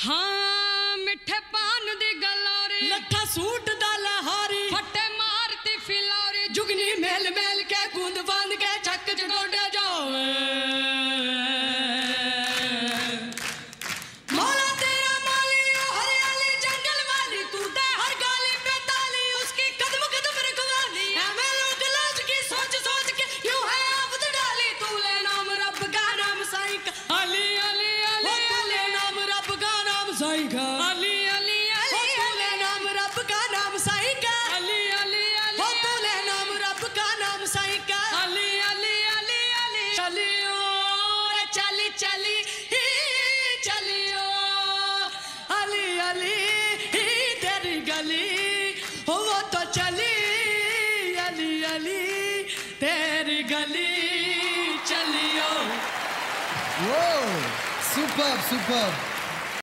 हाँ मिठे पान दी गलोरी लट्ठा सूट दा लहारी फटे मारती फिलौरी जुगनी मेल मेल के गूंद बांध के छक जड़ोडे जावे मौला तेरा माली ओ अली अली जंगल वाली तू ते हर गाली पे ताली उसकी कदम कदम रखवाली हमें लोग लाज की सोच सोच के क्यों है आफत डाली तू ले नाम रब का नाम साईं का अली अली अली ले नाम रब का नाम साईं का अली अली अली तू ले नाम रब का नाम साईं का अली अली अली तू ले नाम रब का नाम साईं का अली अली अली अली चलियो रे चली चली ही चलियो अली अली ही तेरी गली हो वो तो चली अली अली तेरी गली चलियो। Whoa! Superb, superb.